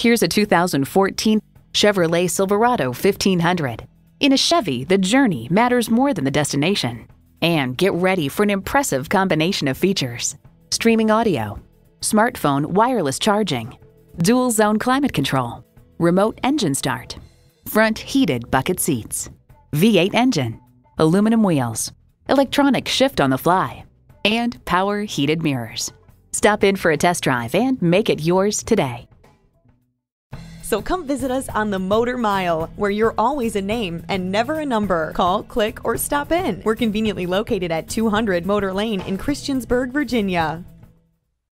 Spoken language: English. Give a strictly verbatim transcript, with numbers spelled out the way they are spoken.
Here's a two thousand fourteen Chevrolet Silverado fifteen hundred. In a Chevy, the journey matters more than the destination. And get ready for an impressive combination of features: streaming audio, smartphone wireless charging, dual zone climate control, remote engine start, front heated bucket seats, V eight engine, aluminum wheels, electronic shift on the fly, and power heated mirrors. Stop in for a test drive and make it yours today. So come visit us on the Motor Mile, where you're always a name and never a number. Call, click, or stop in. We're conveniently located at two hundred Motor Lane in Christiansburg, Virginia.